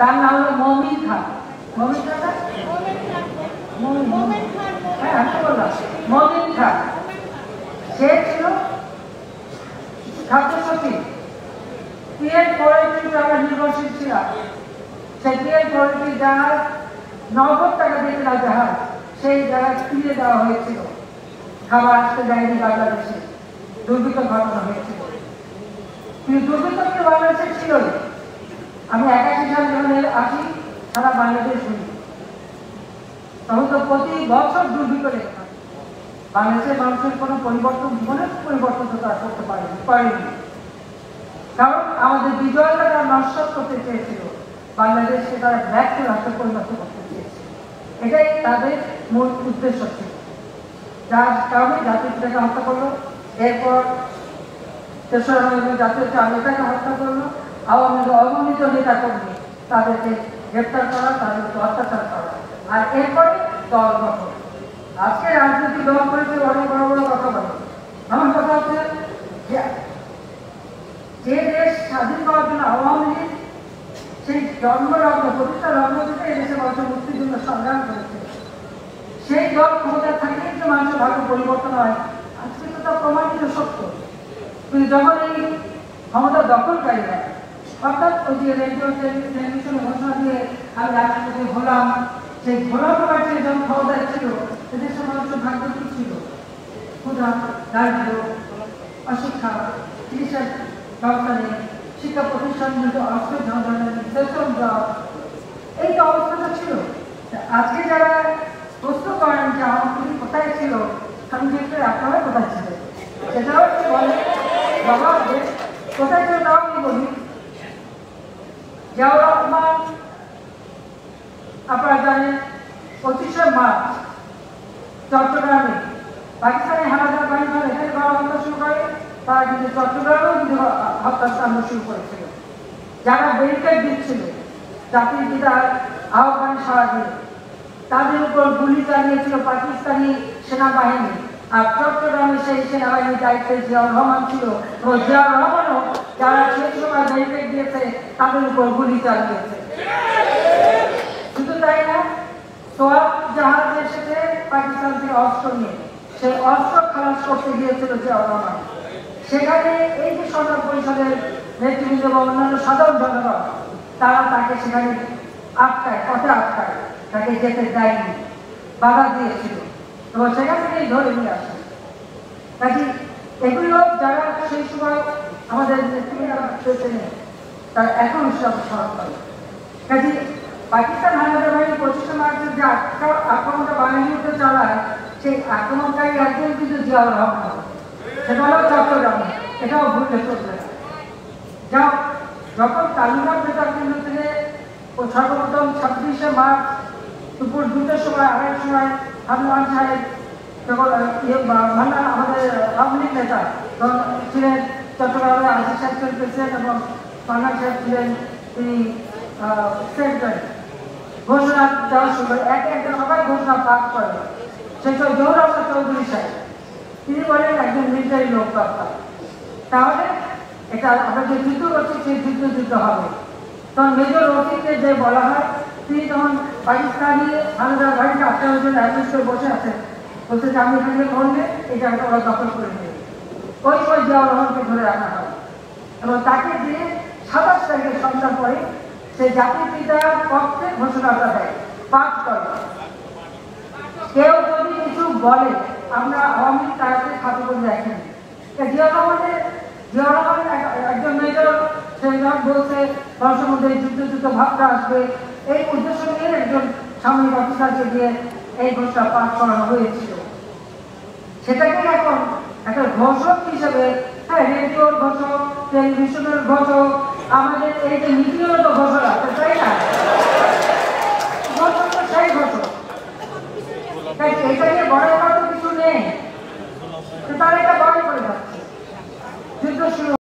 তার নাম হলো মমিন খান। মমিন খান না মমিন খান, হ্যাঁ আমি বললাম মমিন খান। সে ছিল ছাত্র সচিব। এর পরে কিন্তু আমরা নির্বাচিত ছিলাম। সেটির পরে কি জাহাজ 90 টাকা দিয়ে জাহাজ সেই জাহাজ ফিরিয়ে দেওয়া হয়েছিল, খাবার আসতে যায়নি বাংলাদেশে। দুর্বৃত্ত ঘটনা হয়েছিল কিন্তু দুর্বৃত্ত কিন্তু বাংলাদেশে ছিল। আমি 81 সাল যখন আসি সারা বাংলাদেশ শুনি, তখন তো প্রতি বছর দুর্বৃত্ত লেখা বাংলাদেশের মানুষের কোনো পরিবর্তন, জীবনের পরিবর্তন তো তারা করতে পারেনি। কারণ আমাদের বিজয়টা তারা নস্বাত করতে চেয়েছিল, বাংলাদেশে তারা ব্যর্থ রাষ্ট্রে পরিণত করতে চেয়েছিল। এটাই তাদের মূল উদ্দেশ্য ছিল, যার কারণে জাতীয় পিতাকে হত্যা করলো। এরপর ৩রা নভেম্বর জাতীয় নেতাকে হত্যা করলো। আওয়ামী লীগ অবনীত নেতা কর্মী তাদেরকে গ্রেপ্তার করা, তাদেরকে অত্যাচার করা, আর এরপরে দল গঠন। আজকে রাজনীতি দল করেছে অনেক বড় বড় কথা বলে। আমার কথা হচ্ছে যে দেশ স্বাধীন করার জন্য আওয়ামী লীগ সেই জন্মলগ্ন প্রতিষ্ঠা লগ্ন থেকে এদেশে মানুষের মুক্তির জন্য সংগ্রাম করেছে, সেই দল ক্ষমতা থাকলেই যে মানুষের ভাগ্য পরিবর্তন হয় আজকে তো তা প্রমাণিত সত্য। কিন্তু যখন এই ক্ষমতা দখলকারীরা অর্থাৎ ওই যে রেডিও টেলিভিশন ঘোষণা দিয়ে আমি রাজনীতি হলাম, সেই ঘোলা প্রকার যে যখন ক্ষমতা ছিল এদেশের মানুষের ভাগ্য কি ছিল? ক্ষুধা, দারিদ্র, অশিক্ষা, চিকিৎসার ব্যবস্থা নেই, শিক্ষা প্রতিষ্ঠান কিন্তু অস্ত্র ধরনের নির্দেশন দেওয়া, এই যে অবস্থাটা ছিল। আজকে যারা প্রশ্ন করেন যে আওয়ামী কোথায় ছিল, আমি দেখতে আপনারা কোথায় ছিলেন সেটাও বলে বাবা কোথায় ছিল তাও কি বলি। যাওয়া আমার আপনারা জানেন 25 মার্চ চট্টগ্রামে পাকিস্তানি হানাদার বাহিনী এখানে ঘর হত্যা শুরু করে, তারা কিন্তু চট্টগ্রামেও কিন্তু হত্যাকাণ্ড শুরু করেছিল। যারা ব্যারিকেড দিচ্ছিল জাতির পিতার আহ্বান সাহায্যে, তাদের উপর গুলি চালিয়েছিল পাকিস্তানি সেনাবাহিনী। আর চট্টগ্রামে সেই সেনাবাহিনীর দায়িত্বে জিয়াউর রহমান ছিল, এবং জিয়াউর রহমানও যারা সেই সময় ব্যারিকেড দিয়েছে তাদের উপর গুলি চালিয়েছে। শুধু তাই না, সোয়াব জাহাজ এসেছে পাকিস্তান থেকে অস্ত্র নিয়ে, সেই অস্ত্র খালাস করতে গিয়েছিল জিয়াউর রহমান। সেখানে এই যে সরকার পরিষদের নেতৃবৃন্দ এবং অন্যান্য সাধারণ জনগণ তারা তাকে সেখানে আটকায়, পথে আটকায়, তাকে যেতে দেয়নি, বাধা দিয়েছিল এবং সেখান থেকেই ধরে নিয়ে আসে। কাজে এগুলো যারা সেই সময় আমাদের নেতৃত্বে তারা এখন সব স্মরণ করে। কাজে পাকিস্তান হানাদার বাহিনী 25 মার্চের যে আক্রমণটা বাহিনীতে চালায়, সেই আক্রমণকারী একজন কিন্তু জিয়াউর রহমান। সেটা হলো চট্টগ্রাম, এটাও ভুলে চলবে না। যাও যখন তালিবান নেতারবৃন্দ থেকে সর্বপ্রথম 26 মার্চ দুপুর 2টের সময় 2:30 সময় হামলান সাহেব আমাদের আওয়ামী লীগ নেতা ছিলেন চট্টগ্রামের আশিস সাহেব ছিলেন প্রেসিডেন্ট এবং মান্নান সাহেব ছিলেন তিনি সেক্রেটারি। ঘোষণা দেওয়া শুরু করে একটা সবাই ঘোষণা পাঠ করে। সেই সব জহুরুল চৌধুরী সাহেব তিনি বলেন একজন মিলিটারি লোক দরকার, তাহলে এটা আমরা যে যুদ্ধ করছি সেই যুদ্ধ হবে। তখন মেজর রফিককে যে বলা হয়, তিনি তখন পাকিস্তানি হানাদার বাহিনীকে আটকানোর জন্য অ্যাডজাস্ট করে বসে আছেন, বলছে যে আমি এখানে করলে এটা ওরা দখল করে নেবে। ওই সময় জিয়াউর রহমানকে ধরে রাখা হয় এবং তাকে দিয়ে 27 তারিখের সন্ধ্যা পরে সে জাতির পিতার পক্ষে ঘোষণাটা দেয়, পাঠ করে। কেউ যদি কিছু বলে আমরা আওয়ামী লীগ তাকে খাতো করে রাখিনি। জিয়াউর রহমান একজন মেজর, সে বলছে মানুষের মধ্যে যুদ্ধ ভাবটা আসবে, এই উদ্দেশ্য নিয়ে একজন সামরিক অফিসারকে দিয়ে এই ঘোষণা পাঠ করানো হয়েছিল। সেটাকে এখন একটা ঘোষক হিসেবে, হ্যাঁ রেডিওর ঘোষক, টেলিভিশনের ঘোষক, আমাদের এই যে মিডিয়ার